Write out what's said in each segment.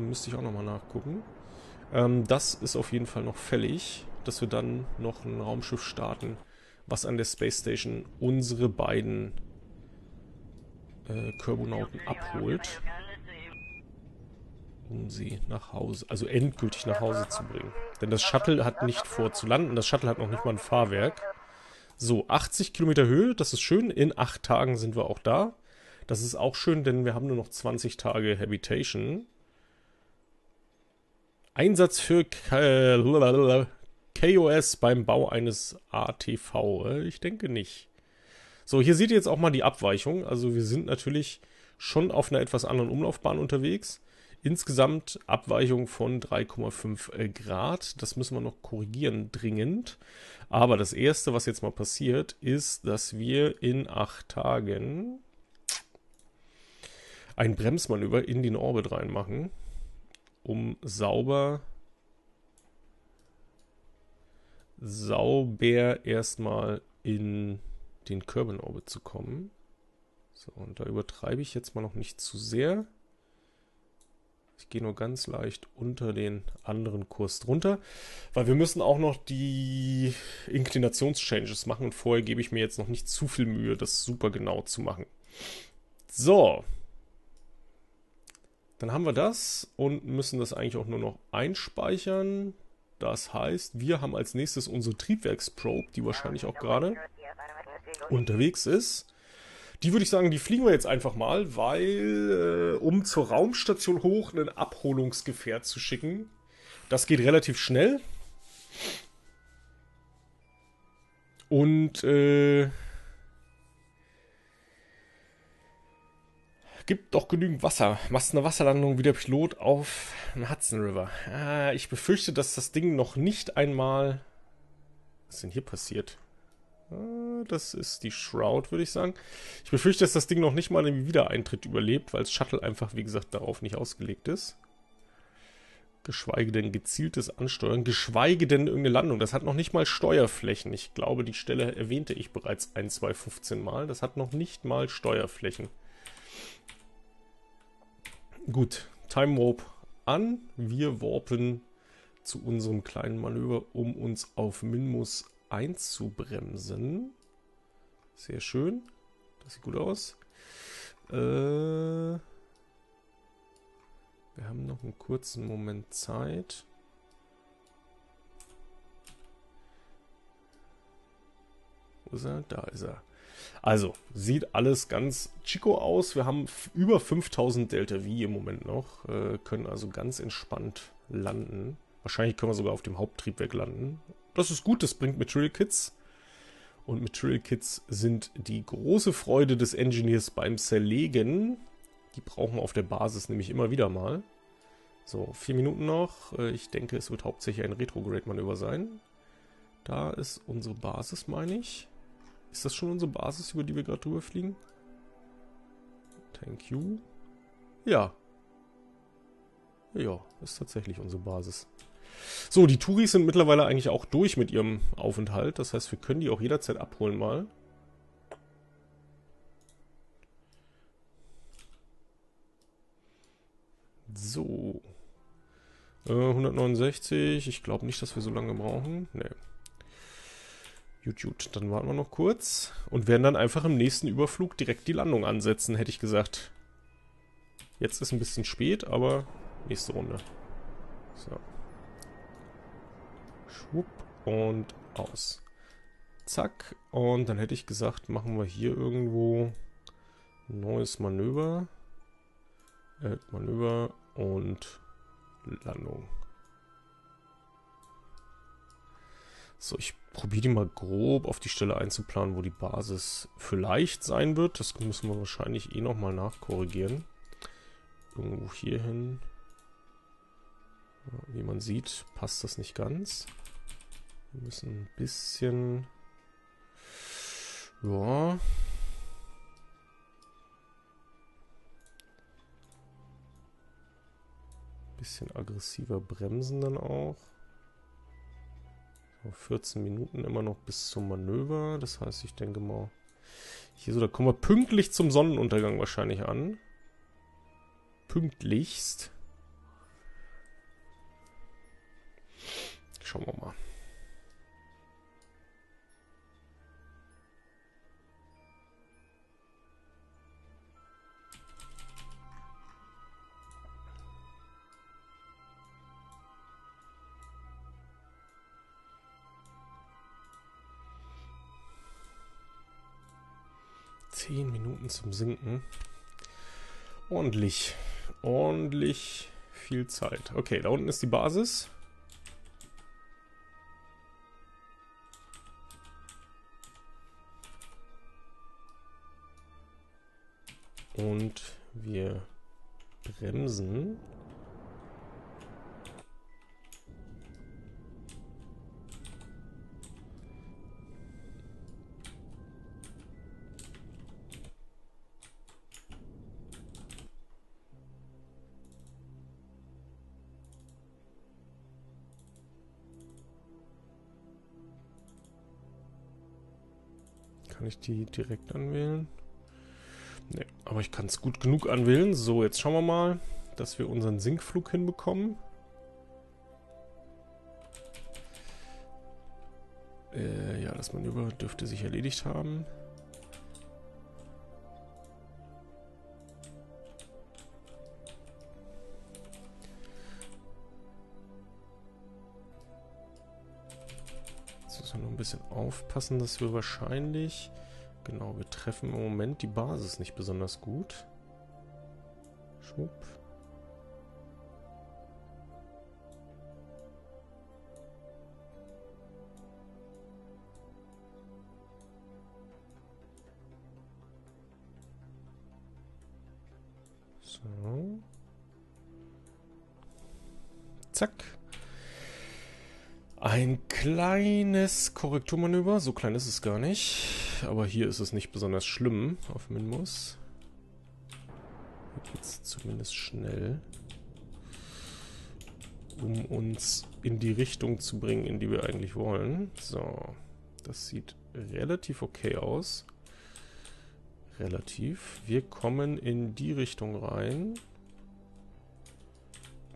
Müsste ich auch nochmal nachgucken. Das ist auf jeden Fall noch fällig, dass wir dann noch ein Raumschiff starten, was an der Space Station unsere beiden Körbonauten abholt, um sie nach Hause, also endgültig nach Hause zu bringen. Denn das Shuttle hat nicht vor zu landen, das Shuttle hat noch nicht mal ein Fahrwerk. So, 80 Kilometer Höhe, das ist schön, in 8 Tagen sind wir auch da. Das ist auch schön, denn wir haben nur noch 20 Tage Habitation. Einsatz für KOS beim Bau eines ATV. Ich denke nicht. So, hier seht ihr jetzt auch mal die Abweichung. Also wir sind natürlich schon auf einer etwas anderen Umlaufbahn unterwegs. Insgesamt Abweichung von 3,5 Grad. Das müssen wir noch korrigieren, dringend. Aber das Erste, was jetzt mal passiert, ist, dass wir in 8 Tagen ein Bremsmanöver in den Orbit reinmachen, um sauber erstmal in den Körbel-Orbit zu kommen. So, und da übertreibe ich jetzt mal noch nicht zu sehr. Ich gehe nur ganz leicht unter den anderen Kurs drunter, weil wir müssen auch noch die Inclinations-Changes machen und vorher gebe ich mir jetzt noch nicht zu viel Mühe, das super genau zu machen. So. Dann haben wir das und müssen das eigentlich auch nur noch einspeichern. Das heißt, wir haben als nächstes unsere Triebwerksprobe, die wahrscheinlich auch gerade unterwegs ist. Die würde ich sagen, die fliegen wir jetzt einfach mal, weil um zur Raumstation hoch ein Abholungsgefährt zu schicken, das geht relativ schnell. Und gibt doch genügend Wasser. Machst eine Wasserlandung wie der Pilot auf dem Hudson River. Ich befürchte, dass das Ding noch nicht einmal... Was ist denn hier passiert? Das ist die Shroud, würde ich sagen. Ich befürchte, dass das Ding noch nicht mal den Wiedereintritt überlebt, weil das Shuttle einfach, wie gesagt, darauf nicht ausgelegt ist. Geschweige denn gezieltes Ansteuern, geschweige denn irgendeine Landung. Das hat noch nicht mal Steuerflächen. Ich glaube, die Stelle erwähnte ich bereits 15 Mal. Das hat noch nicht mal Steuerflächen. Gut, Time Warp an. Wir warpen zu unserem kleinen Manöver, um uns auf Minmus einzubremsen. Sehr schön. Das sieht gut aus. Wir haben noch einen kurzen Moment Zeit. Wo ist er? Da ist er. Also, sieht alles ganz chico aus. Wir haben über 5000 Delta V im Moment noch. Können also ganz entspannt landen. Wahrscheinlich können wir sogar auf dem Haupttriebwerk landen. Das ist gut, das bringt Material Kits. Und Material Kits sind die große Freude des Engineers beim Zerlegen. Die brauchen wir auf der Basis nämlich immer wieder mal. So, 4 Minuten noch. Ich denke, es wird hauptsächlich ein Retrograde-Manöver sein. Da ist unsere Basis, meine ich. Ist das schon unsere Basis, über die wir gerade drüber fliegen? Thank you. Ja. Ja, ist tatsächlich unsere Basis. So, die Touris sind mittlerweile eigentlich auch durch mit ihrem Aufenthalt. Das heißt, wir können die auch jederzeit abholen mal. So. 169. Ich glaube nicht, dass wir so lange brauchen. Nee. Gut, dann warten wir noch kurz und werden dann einfach im nächsten Überflug direkt die Landung ansetzen, hätte ich gesagt. Jetzt ist ein bisschen spät, aber nächste Runde. So. Schwupp und aus. Zack. Und dann hätte ich gesagt, machen wir hier irgendwo ein neues Manöver. Manöver und Landung. So, ich probiere die mal grob auf die Stelle einzuplanen, wo die Basis vielleicht sein wird. Das müssen wir wahrscheinlich eh nochmal nachkorrigieren. Irgendwo hier hin. Wie man sieht, passt das nicht ganz. Wir müssen ein bisschen... Ja... bisschen aggressiver bremsen dann auch. 14 Minuten immer noch bis zum Manöver. Das heißt, ich denke mal, hier so, da kommen wir pünktlich zum Sonnenuntergang wahrscheinlich an. Pünktlichst. Schauen wir mal. Zum Sinken. Ordentlich viel Zeit. Okay, da unten ist die Basis. Und wir bremsen. Kann ich die direkt anwählen? Ne, aber ich kann es gut genug anwählen. So, jetzt schauen wir mal, dass wir unseren Sinkflug hinbekommen. Ja, das Manöver dürfte sich erledigt haben. Aufpassen, dass wir wahrscheinlich... Genau, wir treffen im Moment die Basis nicht besonders gut. Schwupp. So. Zack. Ein kleines Korrekturmanöver, so klein ist es gar nicht, aber hier ist es nicht besonders schlimm auf Minmus. Hier geht es zumindest schnell, um uns in die Richtung zu bringen, in die wir eigentlich wollen. So, das sieht relativ okay aus. Relativ. Wir kommen in die Richtung rein.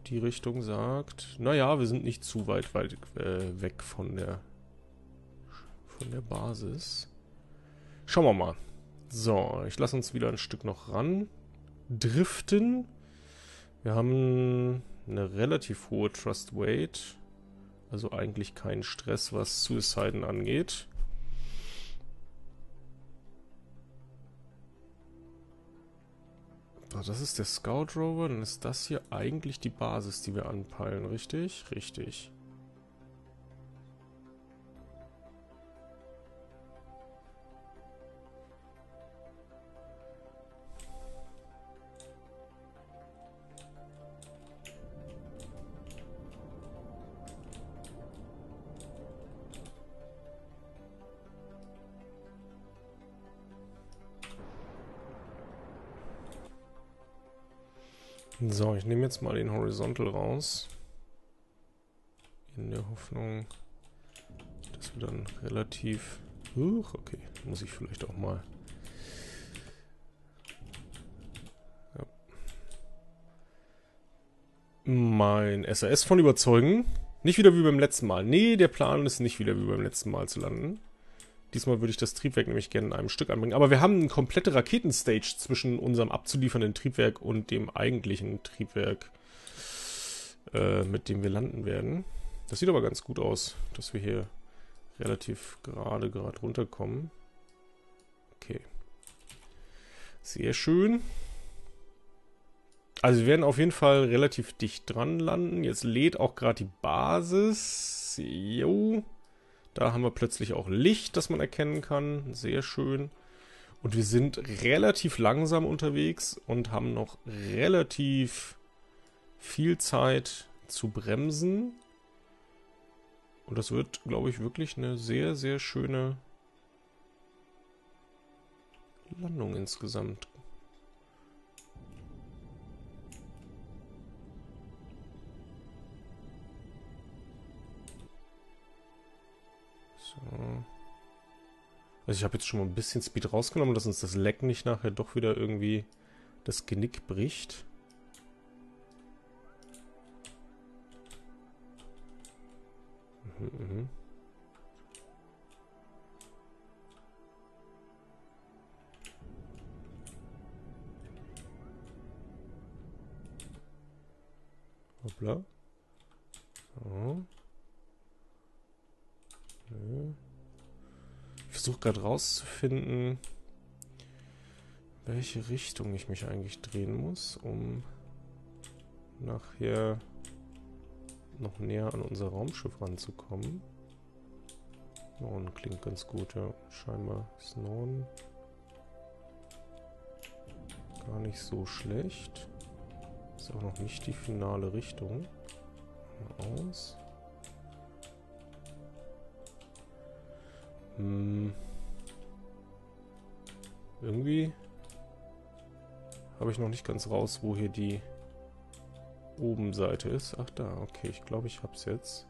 Die Richtung sagt, naja, wir sind nicht zu weit weg von der Basis. Schauen wir mal. So, ich lasse uns wieder ein Stück noch ran driften. Wir haben eine relativ hohe Thrust Weight. Also eigentlich keinen Stress, was Suiciden angeht. So, das ist der Scout Rover, dann ist das hier eigentlich die Basis, die wir anpeilen, richtig? Richtig. So, ich nehme jetzt mal den Horizontal raus, in der Hoffnung, dass wir dann relativ... Huch, okay, muss ich vielleicht auch mal... Ja. Mein SAS von überzeugen. Nicht wieder wie beim letzten Mal. Nee, der Plan ist nicht wieder wie beim letzten Mal zu landen. Diesmal würde ich das Triebwerk nämlich gerne in einem Stück anbringen. Aber wir haben eine komplette Raketenstage zwischen unserem abzuliefernden Triebwerk und dem eigentlichen Triebwerk, mit dem wir landen werden. Das sieht aber ganz gut aus, dass wir hier relativ gerade runterkommen. Okay. Sehr schön. Also wir werden auf jeden Fall relativ dicht dran landen. Jetzt lädt auch gerade die Basis. Jo. Da haben wir plötzlich auch Licht, das man erkennen kann. Sehr schön. Und wir sind relativ langsam unterwegs und haben noch relativ viel Zeit zu bremsen. Und das wird, glaube ich, wirklich eine sehr, sehr schöne Landung insgesamt. Also ich habe jetzt schon mal ein bisschen Speed rausgenommen, dass uns das Leck nicht nachher doch wieder irgendwie das Genick bricht. Hoppla. So. Okay. Ich versuche gerade rauszufinden, welche Richtung ich mich eigentlich drehen muss, um nachher noch näher an unser Raumschiff ranzukommen. Norden klingt ganz gut, ja. Scheinbar ist Norden gar nicht so schlecht. Ist auch noch nicht die finale Richtung. Mal aus. Irgendwie habe ich noch nicht ganz raus, wo hier die Obenseite ist. Ach da, okay, ich glaube, ich hab's jetzt.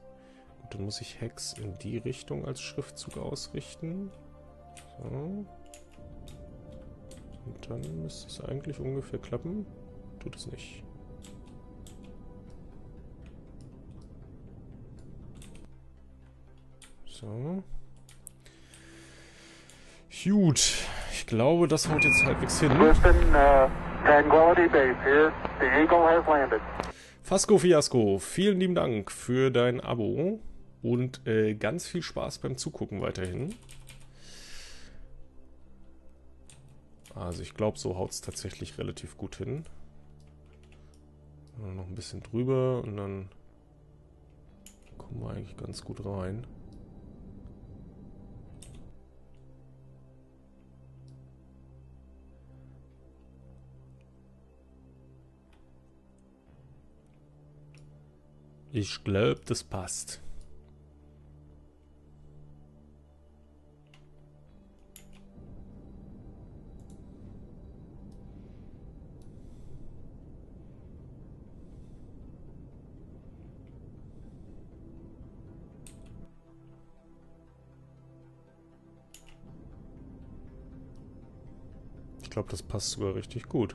Gut, dann muss ich Hex in die Richtung als Schriftzug ausrichten. So. Und dann müsste es eigentlich ungefähr klappen. Tut es nicht. So. Gut. Ich glaube, das haut jetzt halbwegs hin. Fasco Fiasco, vielen lieben Dank für dein Abo und ganz viel Spaß beim Zugucken weiterhin. Also ich glaube, so haut es tatsächlich relativ gut hin. Noch ein bisschen drüber und dann kommen wir eigentlich ganz gut rein. Ich glaube, das passt. Ich glaube, das passt sogar richtig gut.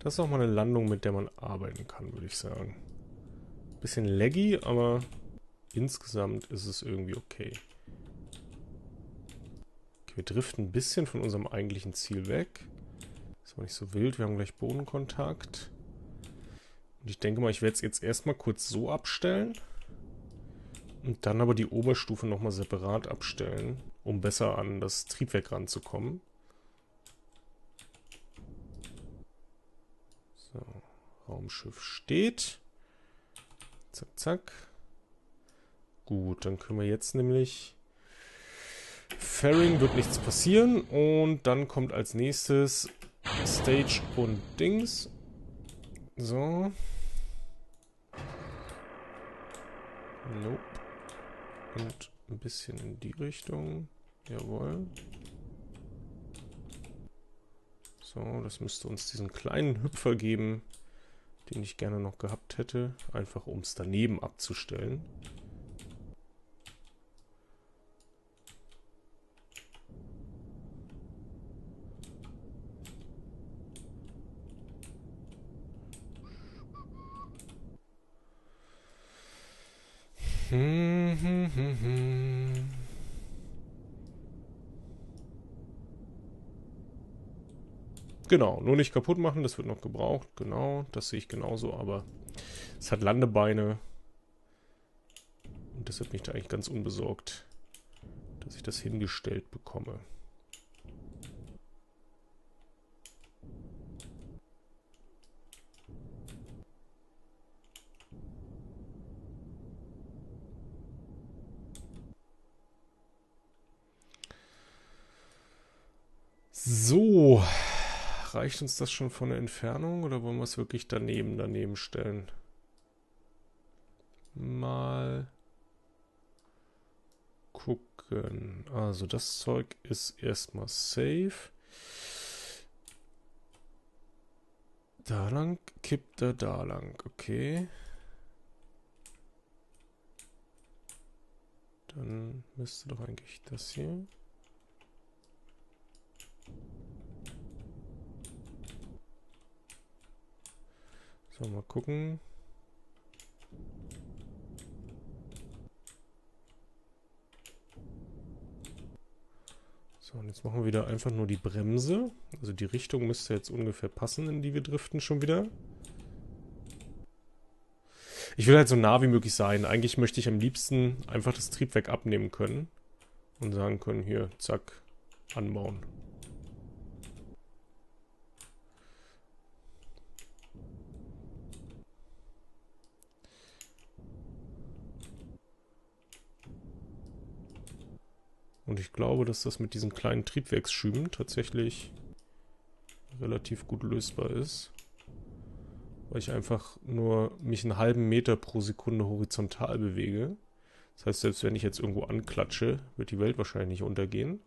Das ist doch mal eine Landung, mit der man arbeiten kann, würde ich sagen. Bisschen laggy, aber insgesamt ist es irgendwie okay. Okay, wir driften ein bisschen von unserem eigentlichen Ziel weg. Ist aber nicht so wild, wir haben gleich Bodenkontakt. Und ich denke mal, ich werde es jetzt erstmal kurz so abstellen. Und dann aber die Oberstufe nochmal separat abstellen, um besser an das Triebwerk ranzukommen. Raumschiff steht. Zack, zack. Gut, dann können wir jetzt nämlich... Fairing wird nichts passieren. Und dann kommt als nächstes Stage und Dings. So. Nope. Und ein bisschen in die Richtung. Jawohl. So, das müsste uns diesen kleinen Hüpfer geben, den ich gerne noch gehabt hätte, einfach um es daneben abzustellen. Genau, nur nicht kaputt machen, das wird noch gebraucht. Genau, das sehe ich genauso, aber es hat Landebeine. Und deshalb bin ich da eigentlich ganz unbesorgt, dass ich das hingestellt bekomme. So. Reicht uns das schon von der Entfernung oder wollen wir es wirklich daneben stellen? Mal gucken. Also das Zeug ist erstmal safe. Da lang, kippt er da lang. Okay. Dann müsste doch eigentlich das hier. So, mal gucken. So, und jetzt machen wir wieder einfach nur die Bremse. Also die Richtung müsste jetzt ungefähr passen, in die wir driften schon wieder. Ich will halt so nah wie möglich sein. Eigentlich möchte ich am liebsten einfach das Triebwerk abnehmen können. Und sagen können, hier, zack, anbauen. Und ich glaube, dass das mit diesen kleinen Triebwerksschüben tatsächlich relativ gut lösbar ist. Weil ich einfach nur mich einen halben Meter pro Sekunde horizontal bewege. Das heißt, selbst wenn ich jetzt irgendwo anklatsche, wird die Welt wahrscheinlich nicht untergehen.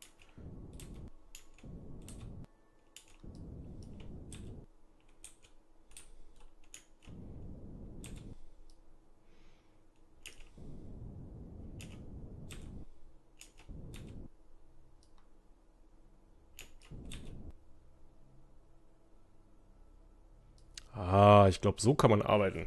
Ich glaube, so kann man arbeiten.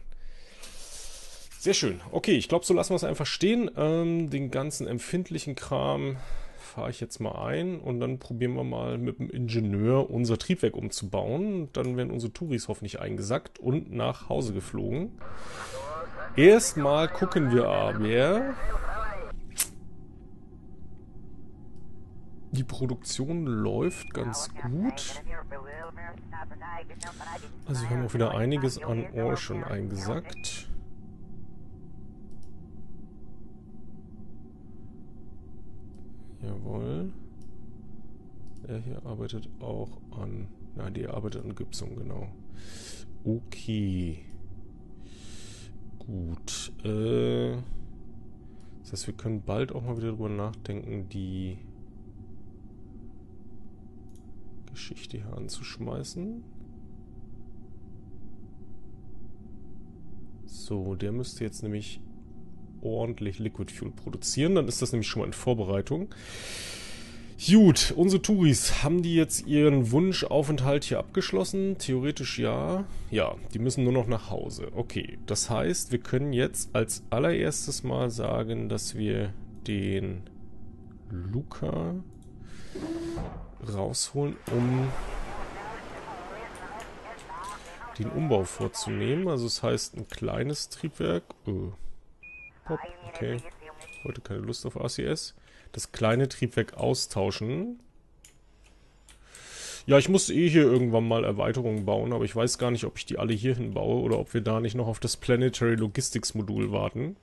Sehr schön. Okay, ich glaube, so lassen wir es einfach stehen. Den ganzen empfindlichen Kram fahre ich jetzt mal ein und dann probieren wir mal mit dem Ingenieur unser Triebwerk umzubauen. Dann werden unsere Touris hoffentlich eingesackt und nach Hause geflogen. Erstmal gucken wir aber die Produktion läuft ganz gut. Also wir haben auch wieder einiges an Ore schon eingesackt. Jawohl. Er hier arbeitet auch an... Nein, die arbeitet an Gypsum, genau. Okay. Gut. Das heißt, wir können bald auch mal wieder drüber nachdenken, die... Geschichte hier anzuschmeißen. So, der müsste jetzt nämlich ordentlich Liquid Fuel produzieren. Dann ist das nämlich schon mal in Vorbereitung. Gut, unsere Touris, haben die jetzt ihren Wunschaufenthalt hier abgeschlossen? Theoretisch ja. Ja, die müssen nur noch nach Hause. Okay, das heißt, wir können jetzt als allererstes mal sagen, dass wir den Luca rausholen, um den Umbau vorzunehmen. Also das heißt, ein kleines Triebwerk. Pop, okay. Heute keine Lust auf RCS. Das kleine Triebwerk austauschen. Ja, ich muss eh hier irgendwann mal Erweiterungen bauen, aber ich weiß gar nicht, ob ich die alle hier hin baue oder ob wir da nicht noch auf das Planetary Logistics Modul warten.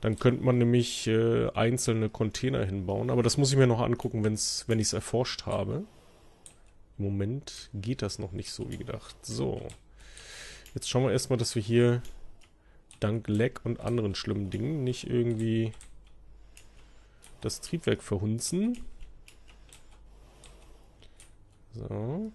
Dann könnte man nämlich einzelne Container hinbauen. Aber das muss ich mir noch angucken, wenn ich es erforscht habe. Im Moment geht das noch nicht so wie gedacht. So, jetzt schauen wir erstmal, dass wir hier dank Lag und anderen schlimmen Dingen nicht irgendwie das Triebwerk verhunzen. So.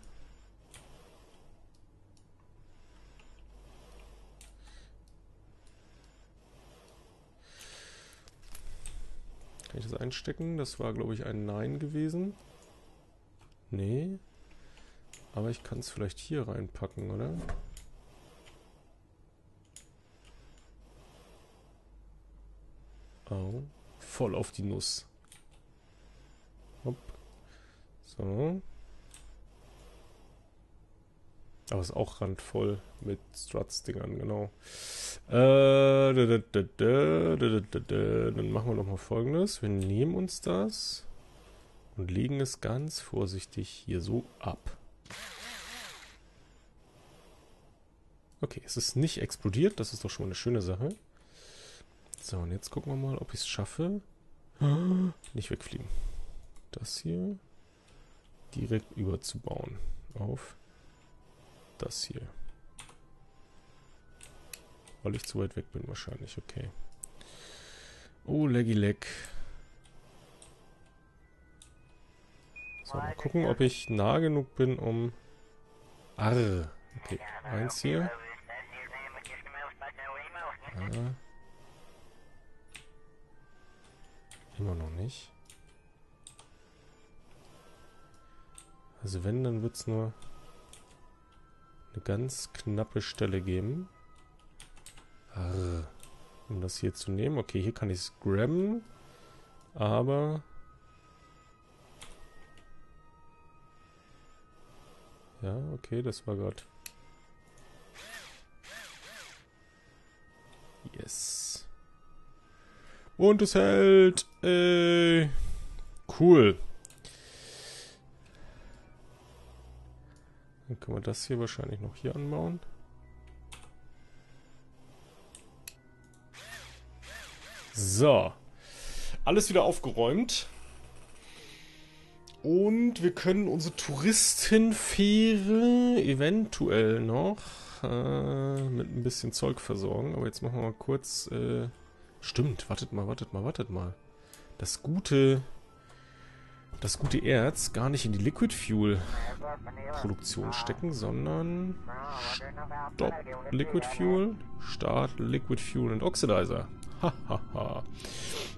Kann ich das einstecken? Das war, glaube ich, ein Nein gewesen. Nee. Aber ich kann es vielleicht hier reinpacken, oder? Oh. Voll auf die Nuss. Hopp. So. Aber ist auch randvoll mit Struts-Dingern, genau. Dann machen wir nochmal Folgendes. Wir nehmen uns das und legen es ganz vorsichtig hier so ab. Okay, es ist nicht explodiert. Das ist doch schon mal eine schöne Sache. So, und jetzt gucken wir mal, ob ich es schaffe. Nicht wegfliegen. Das hier direkt überzubauen. Auf das hier. Weil ich zu weit weg bin wahrscheinlich, okay. Oh, leggy leg. So, mal gucken, ob ich nah genug bin, um... Arr. Okay, eins hier. Ah. Immer noch nicht. Also wenn, dann wird es nur eine ganz knappe Stelle geben. Arr. Um das hier zu nehmen. Okay, hier kann ich es grabben. Aber... Ja, okay, das war Gott. Yes. Und es hält. Cool. Dann können wir das hier wahrscheinlich noch hier anbauen. So. Alles wieder aufgeräumt. Und wir können unsere Touristenfähre eventuell noch mit ein bisschen Zeug versorgen. Aber jetzt machen wir mal kurz... stimmt, wartet mal. Das gute Erz gar nicht in die Liquid Fuel Produktion stecken, sondern... Stopp Liquid Fuel, Start Liquid Fuel und Oxidizer. Hahaha.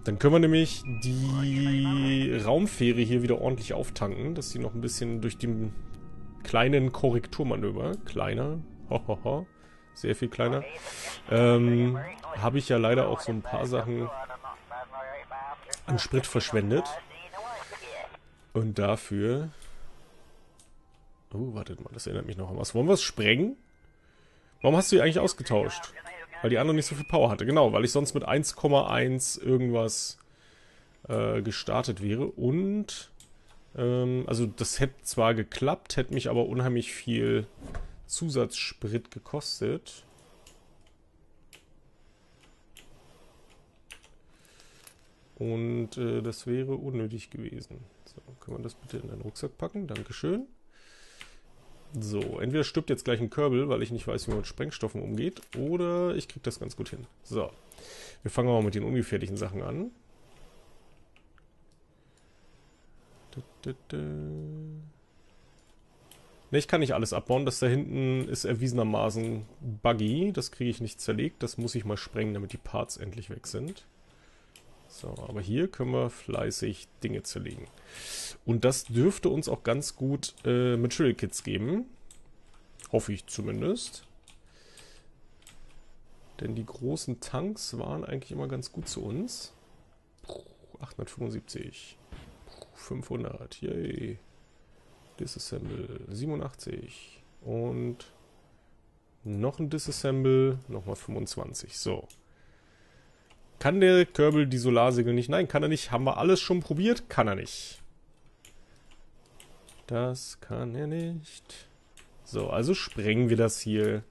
Dann können wir nämlich die Raumfähre hier wieder ordentlich auftanken, dass sie noch ein bisschen durch den kleinen Korrekturmanöver, kleiner, hohoho, sehr viel kleiner, habe ich ja leider auch so ein paar Sachen an Sprit verschwendet. Und dafür... Oh, wartet mal, das erinnert mich noch an was. Wollen wir es sprengen? Warum hast du die eigentlich ausgetauscht? Weil die andere nicht so viel Power hatte. Genau, weil ich sonst mit 1,1 irgendwas gestartet wäre. Und, also das hätte zwar geklappt, hätte mich aber unheimlich viel Zusatzsprit gekostet. Und das wäre unnötig gewesen. So, können wir das bitte in den Rucksack packen? Dankeschön. So, entweder stirbt jetzt gleich ein Körbel, weil ich nicht weiß, wie man mit Sprengstoffen umgeht, oder ich kriege das ganz gut hin. So, wir fangen mal mit den ungefährlichen Sachen an. Ne, ich kann nicht alles abbauen. Das da hinten ist erwiesenermaßen buggy. Das kriege ich nicht zerlegt. Das muss ich mal sprengen, damit die Parts endlich weg sind. So, aber hier können wir fleißig Dinge zerlegen. Und das dürfte uns auch ganz gut Material Kits geben. Hoffe ich zumindest. Denn die großen Tanks waren eigentlich immer ganz gut zu uns. 875. 500. Yay. Disassemble. 87. Und noch ein Disassemble. Nochmal 25. So. Kann der Körbel die Solarsegel nicht? Nein, kann er nicht. Haben wir alles schon probiert? Kann er nicht. Das kann er nicht. So, also sprengen wir das hier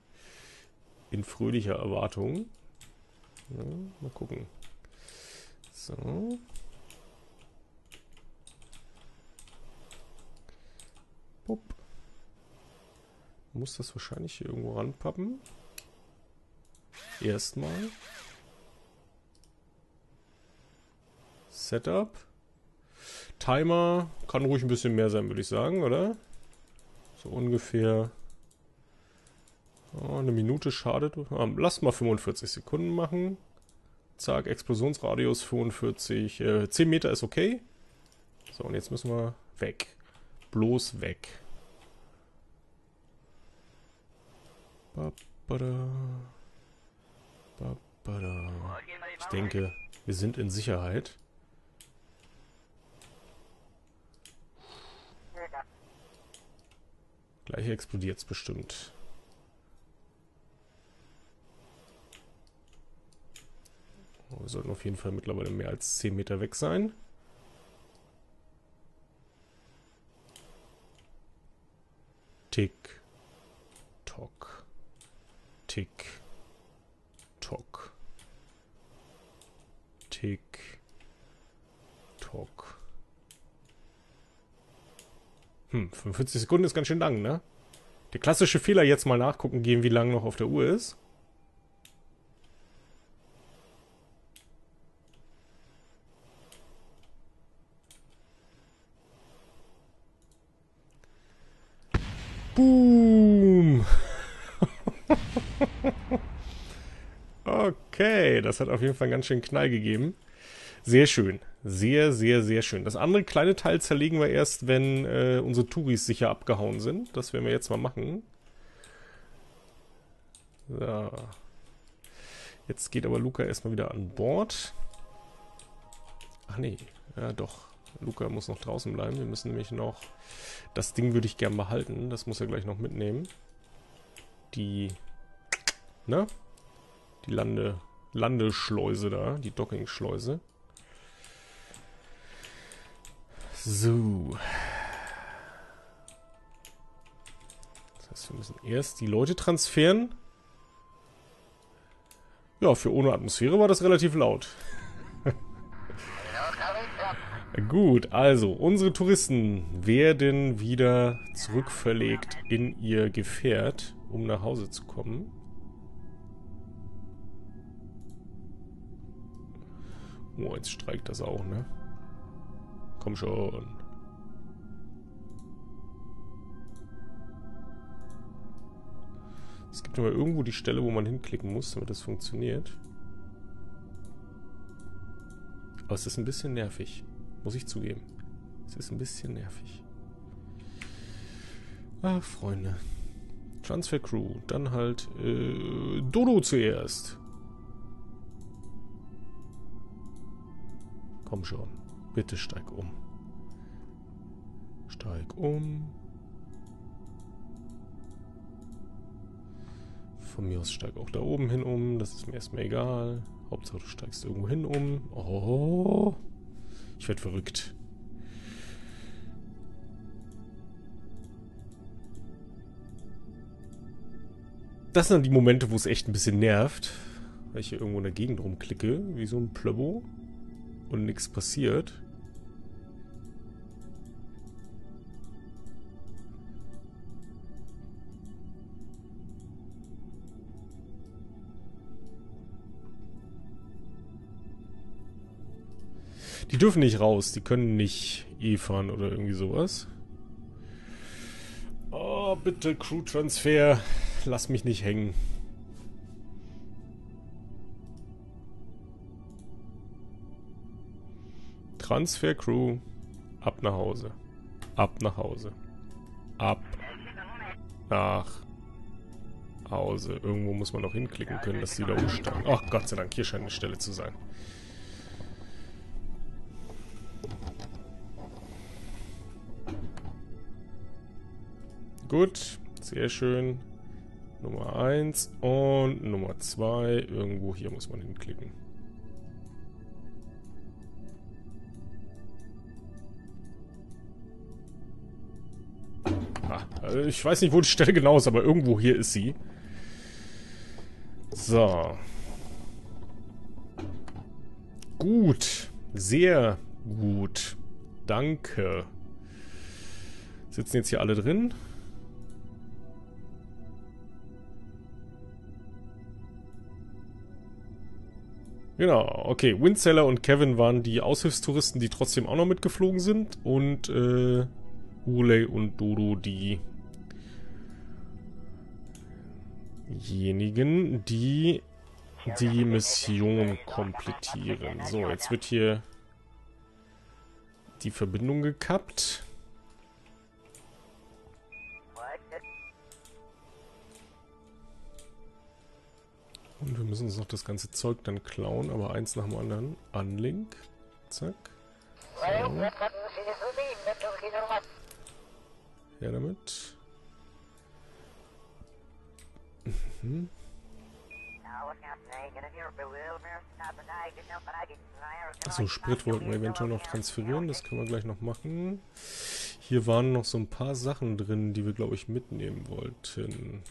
in fröhlicher Erwartung. Ja, mal gucken. So. Pop. Muss das wahrscheinlich hier irgendwo ranpappen. Erstmal. Setup. Timer kann ruhig ein bisschen mehr sein, würde ich sagen, oder? So ungefähr eine Minute schadet. Lass mal 45 Sekunden machen. Zack, Explosionsradius 45. 10 Meter ist okay. So, und jetzt müssen wir weg. Bloß weg. Ich denke, wir sind in Sicherheit. Gleich explodiert es bestimmt. Oh, wir sollten auf jeden Fall mittlerweile mehr als 10 Meter weg sein. Tick, tock, tick, tock, tick, tock. 45 Sekunden ist ganz schön lang, ne? Der klassische Fehler, jetzt mal nachgucken gehen, wie lange noch auf der Uhr ist. Boom! Okay, das hat auf jeden Fall einen ganz schönen Knall gegeben. Sehr schön. Sehr, sehr, sehr schön. Das andere kleine Teil zerlegen wir erst, wenn unsere Touris sicher abgehauen sind. Das werden wir jetzt mal machen. So. Jetzt geht aber Luca erstmal wieder an Bord. Ach nee, ja doch. Luca muss noch draußen bleiben. Wir müssen nämlich noch... Das Ding würde ich gern behalten. Das muss er gleich noch mitnehmen. Die... Ne? Die Landeschleuse da. Die Docking-Schleuse. So. Das heißt, wir müssen erst die Leute transferieren. Ja, für ohne Atmosphäre war das relativ laut. Gut, also unsere Touristen werden wieder zurückverlegt in ihr Gefährt, um nach Hause zu kommen. Oh, jetzt streikt das auch, ne? Komm schon. Es gibt immer irgendwo die Stelle, wo man hinklicken muss, damit das funktioniert. Aber es ist ein bisschen nervig. Muss ich zugeben. Es ist ein bisschen nervig. Ach, Freunde. Transfer Crew. Dann halt Dodo zuerst. Komm schon. Bitte steig um. Steig um. Von mir aus steig auch da oben hin um. Das ist mir erstmal egal. Hauptsache du steigst irgendwo hin um. Oh. Ich werde verrückt. Das sind dann die Momente, wo es echt ein bisschen nervt, weil ich hier irgendwo in der Gegend rumklicke, wie so ein Plöbbo und nichts passiert. Die dürfen nicht raus, die können nicht fahren oder irgendwie sowas. Oh, bitte Crew Transfer, lass mich nicht hängen. Transfer Crew, ab nach Hause. Ab nach Hause. Ab nach Hause. Irgendwo muss man noch hinklicken können, dass die da umsteigen. Ach, Gott sei Dank, hier scheint eine Stelle zu sein. Gut, sehr schön. Nummer 1 und Nummer 2. Irgendwo hier muss man hinklicken. Ah, also ich weiß nicht, wo die Stelle genau ist, aber irgendwo hier ist sie. So. Gut. Sehr gut. Danke. Sitzen jetzt hier alle drin? Genau, okay. Windseller und Kevin waren die Aushilfstouristen, die trotzdem auch noch mitgeflogen sind. Und Ulay und Dodo diejenigen, die die Mission komplettieren. So, jetzt wird hier die Verbindung gekappt. Und wir müssen uns noch das ganze Zeug dann klauen, aber eins nach dem anderen. Unlink. Zack. So. Ja, damit. Mhm. Achso, Sprit wollten wir eventuell noch transferieren. Das können wir gleich noch machen. Hier waren noch so ein paar Sachen drin, die wir, glaube ich, mitnehmen wollten.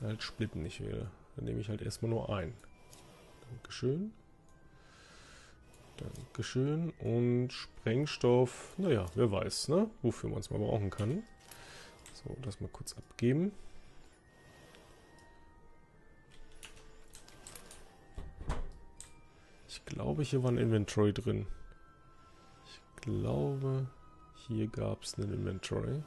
Halt splitten nicht wieder. Dann nehme ich halt erstmal nur ein. Dankeschön. Dankeschön. Und Sprengstoff, naja, wer weiß, ne? Wofür man es mal brauchen kann. So, das mal kurz abgeben. Ich glaube, hier war ein Inventory drin. Ich glaube, hier gab es einen Inventory.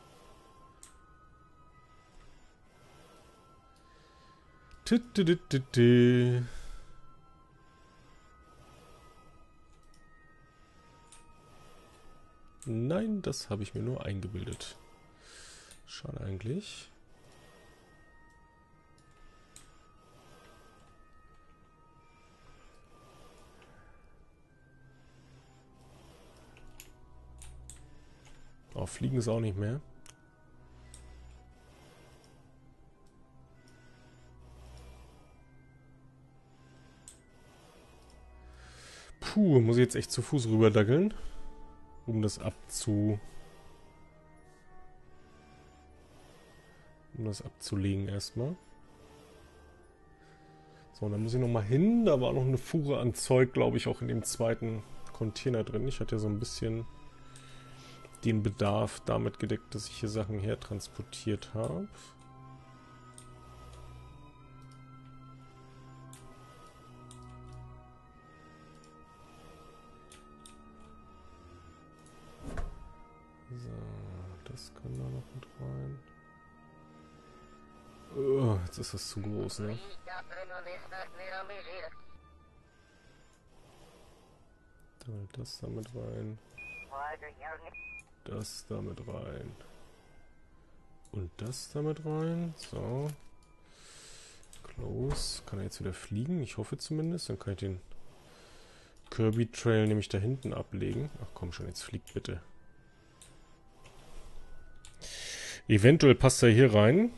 Nein, das habe ich mir nur eingebildet. Schade eigentlich. Oh, fliegen ist auch nicht mehr. Puh, muss ich jetzt echt zu Fuß rüber dackeln, um das abzulegen erstmal. So, dann muss ich nochmal hin. Da war noch eine Fuhre an Zeug, glaube ich, auch in dem zweiten Container drin. Ich hatte ja so ein bisschen den Bedarf damit gedeckt, dass ich hier Sachen hertransportiert habe. So, das kann da noch mit rein. Oh, jetzt ist das zu groß, ne? Dann das da mit rein. Das damit rein. Und das damit rein. So. Close. Kann er jetzt wieder fliegen? Ich hoffe zumindest. Dann kann ich den Kirby Trail nämlich da hinten ablegen. Ach komm schon, jetzt fliegt bitte. Eventuell passt er hier rein.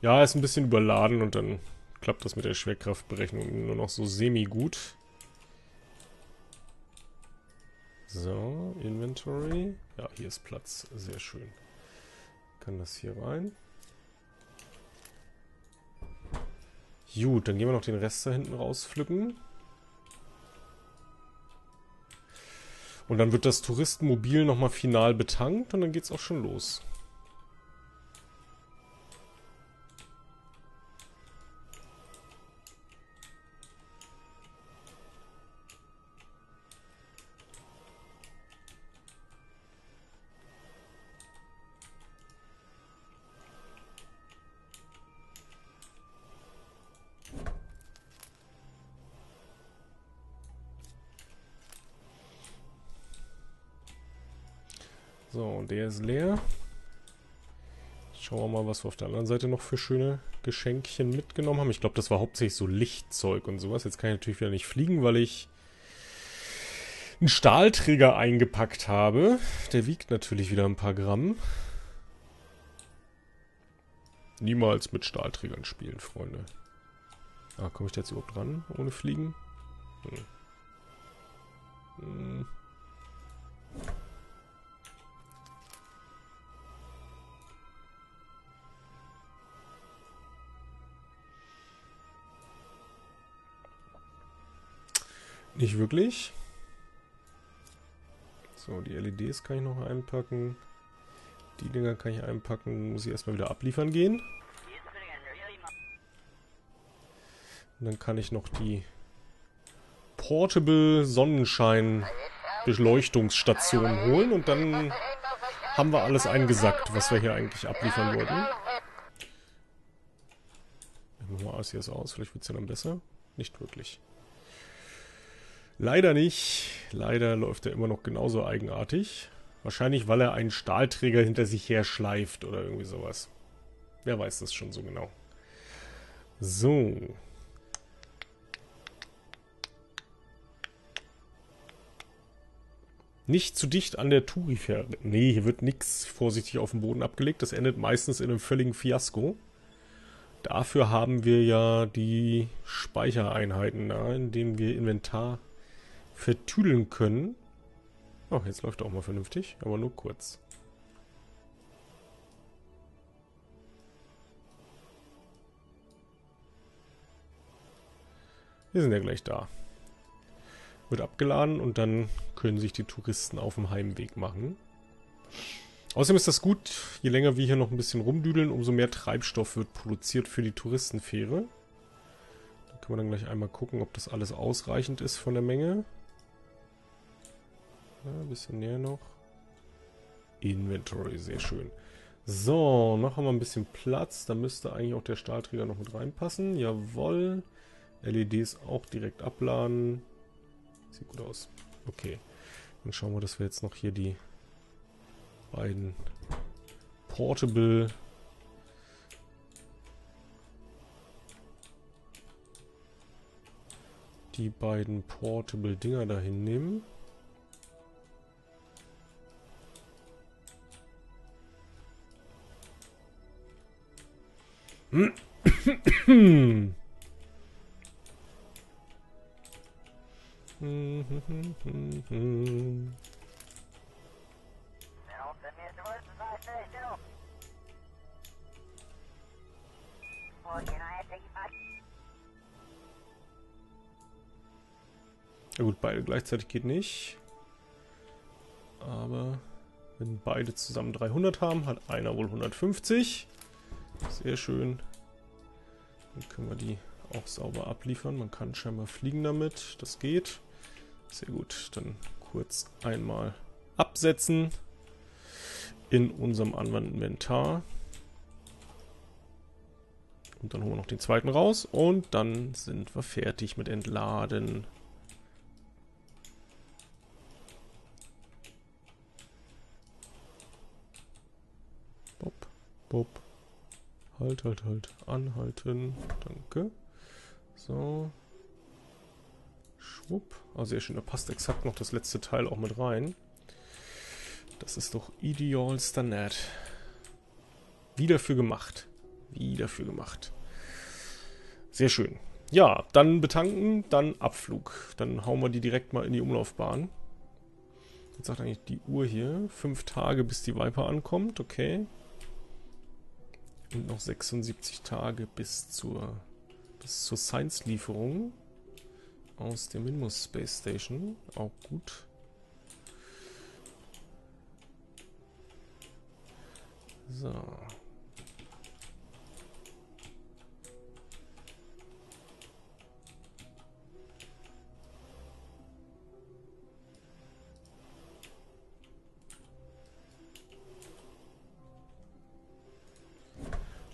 Ja, er ist ein bisschen überladen und dann klappt das mit der Schwerkraftberechnung nur noch so semi-gut. So, Inventory. Ja, hier ist Platz. Sehr schön. Kann das hier rein. Gut, dann gehen wir noch den Rest da hinten rauspflücken. Und dann wird das Touristenmobil nochmal final betankt und dann geht's auch schon los. So, der ist leer. Schauen wir mal, was wir auf der anderen Seite noch für schöne Geschenkchen mitgenommen haben. Ich glaube, das war hauptsächlich so Lichtzeug und sowas. Jetzt kann ich natürlich wieder nicht fliegen, weil ich einen Stahlträger eingepackt habe. Der wiegt natürlich wieder ein paar Gramm. Niemals mit Stahlträgern spielen, Freunde. Ah, komme ich da jetzt überhaupt ran, ohne Fliegen? Hm. Nicht wirklich. So, die LEDs kann ich noch einpacken. Die Dinger kann ich einpacken. Muss ich erstmal wieder abliefern gehen. Und dann kann ich noch die Portable Sonnenschein Beleuchtungsstation holen. Und dann haben wir alles eingesackt, was wir hier eigentlich abliefern wollten. Ich mach mal RCS aus. Vielleicht wird es ja dann besser. Nicht wirklich. Leider nicht. Leider läuft er immer noch genauso eigenartig. Wahrscheinlich, weil er einen Stahlträger hinter sich her schleift oder irgendwie sowas. Wer weiß das schon so genau. So. Nicht zu dicht an der Touri-Fähre. Nee, hier wird nichts vorsichtig auf den Boden abgelegt. Das endet meistens in einem völligen Fiasko. Dafür haben wir ja die Speichereinheiten da, in denen wir Inventar vertüdeln können. Oh, jetzt läuft er auch mal vernünftig, aber nur kurz. Wir sind ja gleich da. Wird abgeladen und dann können sich die Touristen auf dem Heimweg machen. Außerdem ist das gut, je länger wir hier noch ein bisschen rumdüdeln, umso mehr Treibstoff wird produziert für die Touristenfähre. Da können wir dann gleich einmal gucken, ob das alles ausreichend ist von der Menge. Ja, ein bisschen näher noch. Inventory, sehr schön. So, noch haben wir ein bisschen Platz. Da müsste eigentlich auch der Stahlträger noch mit reinpassen. Jawohl. LEDs auch direkt abladen. Sieht gut aus. Okay. Dann schauen wir, dass wir jetzt noch hier die beiden Portable Dinger dahin nehmen. Ja gut, beide gleichzeitig geht nicht. Aber wenn beide zusammen 300 haben, hat einer wohl 150. Sehr schön. Dann können wir die auch sauber abliefern. Man kann scheinbar fliegen damit. Das geht. Sehr gut. Dann kurz einmal absetzen in unserem anderen Inventar. Und dann holen wir noch den zweiten raus. Und dann sind wir fertig mit Entladen. Bob, bob. Halt, halt, halt. Anhalten. Danke. So. Schwupp. Ah, sehr schön. Da passt exakt noch das letzte Teil auch mit rein. Das ist doch ideal Standard. Wieder für gemacht. Wieder für gemacht. Sehr schön. Ja, dann betanken, dann Abflug. Dann hauen wir die direkt mal in die Umlaufbahn. Jetzt sagt eigentlich die Uhr hier. 5 Tage, bis die Viper ankommt. Okay. Und noch 76 Tage bis zur Science-Lieferung aus der Minmus Space Station. Auch gut. So.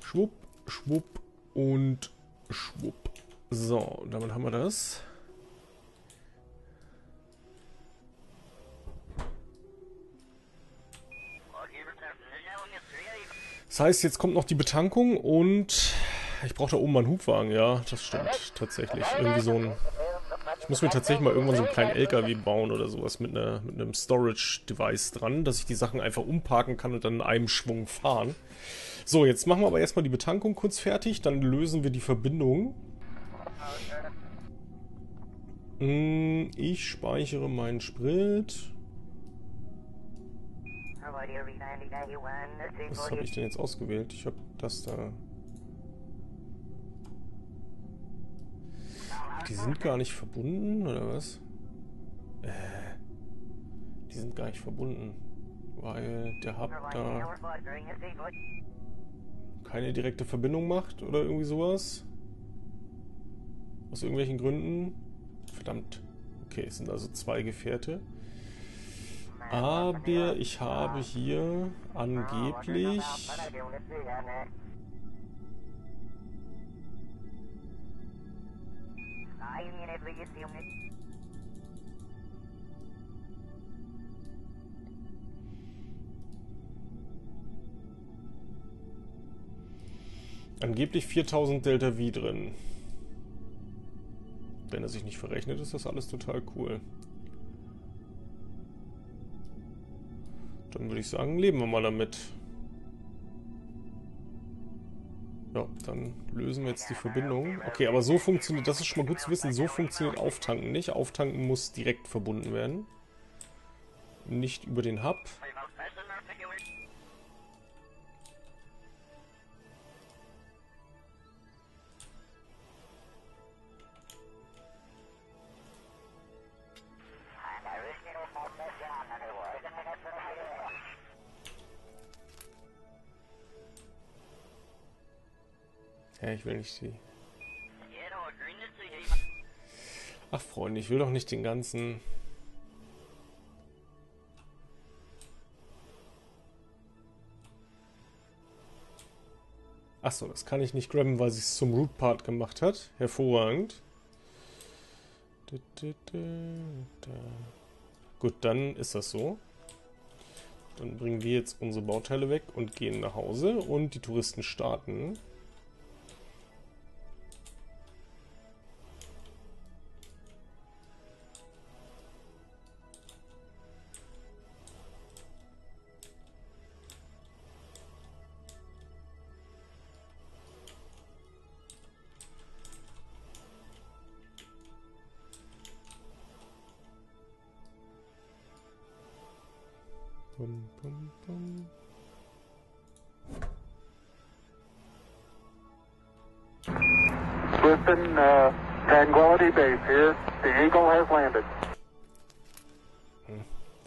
Schwupp, schwupp und schwupp. So, damit haben wir das. Das heißt, jetzt kommt noch die Betankung und ich brauche da oben mal einen Hubwagen. Ja, das stimmt tatsächlich. Irgendwie so ein. Ich muss mir tatsächlich mal irgendwann so einen kleinen LKW bauen oder sowas mit einem Storage-Device dran, dass ich die Sachen einfach umparken kann und dann in einem Schwung fahren. So, jetzt machen wir aber erstmal die Betankung kurz fertig, dann lösen wir die Verbindung. Ich speichere meinen Sprit. Was habe ich denn jetzt ausgewählt? Ich habe das da. Die sind gar nicht verbunden, oder was? Die sind gar nicht verbunden, weil der Hub da keine direkte Verbindung macht oder irgendwie sowas. Aus irgendwelchen Gründen. Verdammt. Okay, es sind also 2 Gefährte. Aber ich habe hier angeblich angeblich 4000 Delta V drin. Wenn er sich nicht verrechnet, ist das alles total cool. Dann würde ich sagen, leben wir mal damit. Ja, dann lösen wir jetzt die Verbindung. Okay, aber so funktioniert, das ist schon mal gut zu wissen, so funktioniert Auftanken nicht. Auftanken muss direkt verbunden werden. Nicht über den Hub. Ja, ich will nicht sie. Ach, Freunde, ich will doch nicht den ganzen... Achso, das kann ich nicht grabben, weil sie es zum Root Part gemacht hat. Hervorragend. Gut, dann ist das so. Dann bringen wir jetzt unsere Bauteile weg und gehen nach Hause. Und die Touristen starten.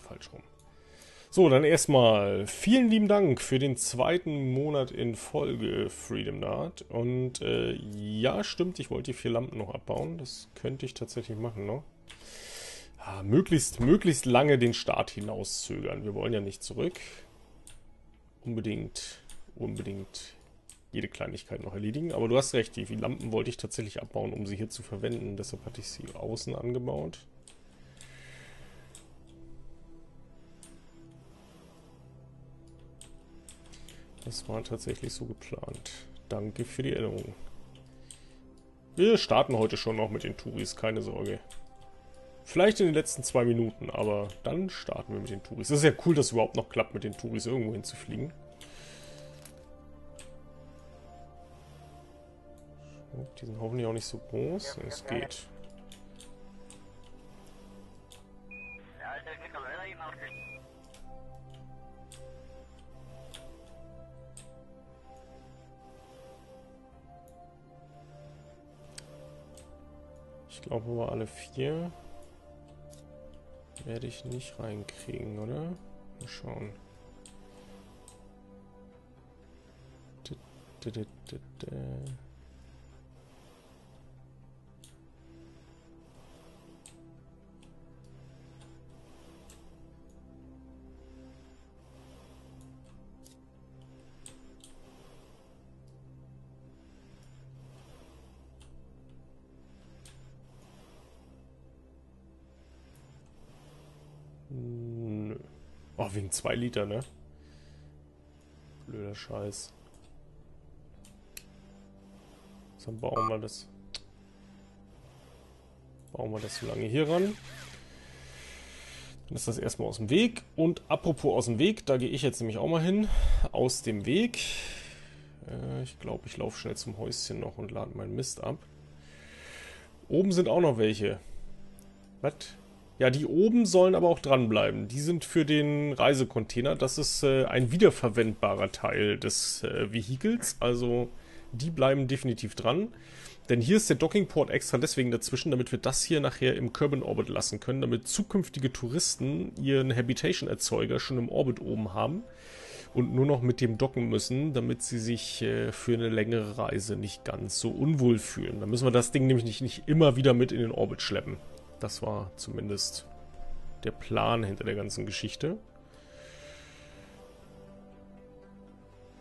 Falsch rum. So, dann erstmal vielen lieben Dank für den zweiten Monat in Folge, Freedom Nart. Und ja, stimmt, ich wollte die 4 Lampen noch abbauen. Das könnte ich tatsächlich machen noch. Ja, möglichst lange den Start hinauszögern. Wir wollen ja nicht zurück. Unbedingt jede Kleinigkeit noch erledigen. Aber du hast recht, die Lampen wollte ich tatsächlich abbauen, um sie hier zu verwenden. Deshalb hatte ich sie außen angebaut. Das war tatsächlich so geplant. Danke für die Erinnerung. Wir starten heute schon noch mit den Touris, keine Sorge. Vielleicht in den letzten 2 Minuten, aber dann starten wir mit den Touris. Das ist ja cool, dass es überhaupt noch klappt, mit den Touris irgendwo hinzufliegen. Die sind hoffentlich auch nicht so groß. Es geht. Ich glaube, über alle 4 werde ich nicht reinkriegen, oder? Mal schauen. Oh, wegen 2 Liter, ne? Blöder Scheiß. So, dann bauen wir das. So lange hier ran. Dann ist das erstmal aus dem Weg. Und apropos aus dem Weg, da gehe ich jetzt nämlich auch mal hin. Aus dem Weg. Ich glaube, ich laufe schnell zum Häuschen noch und lade meinen Mist ab. Oben sind auch noch welche. Was? Ja, die oben sollen aber auch dranbleiben. Die sind für den Reisecontainer. Das ist ein wiederverwendbarer Teil des Vehikels. Also die bleiben definitiv dran. Denn hier ist der Dockingport extra deswegen dazwischen, damit wir das hier nachher im Kerbal-Orbit lassen können. Damit zukünftige Touristen ihren Habitation-Erzeuger schon im Orbit oben haben. Und nur noch mit dem docken müssen, damit sie sich für eine längere Reise nicht ganz so unwohl fühlen. Da müssen wir das Ding nämlich nicht immer wieder mit in den Orbit schleppen. Das war zumindest der Plan hinter der ganzen Geschichte.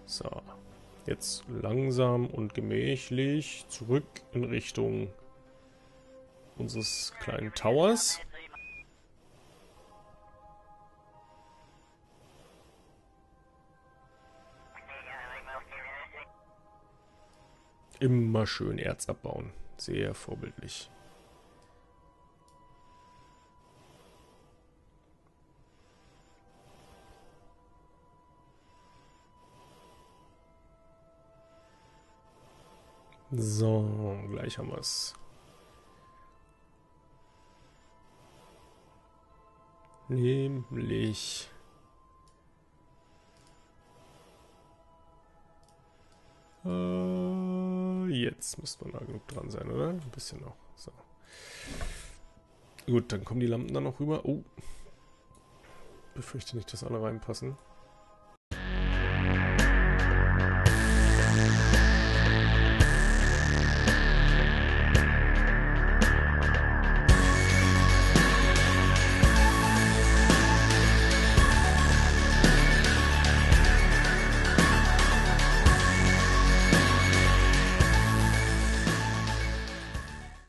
So, jetzt langsam und gemächlich zurück in Richtung unseres kleinen Towers. Immer schön Erz abbauen. Sehr vorbildlich. So, gleich haben wir es. Nämlich. Jetzt müsste man da genug dran sein, oder? Ein bisschen noch. So. Gut, dann kommen die Lampen dann noch rüber. Oh. Befürchte nicht, dass alle reinpassen.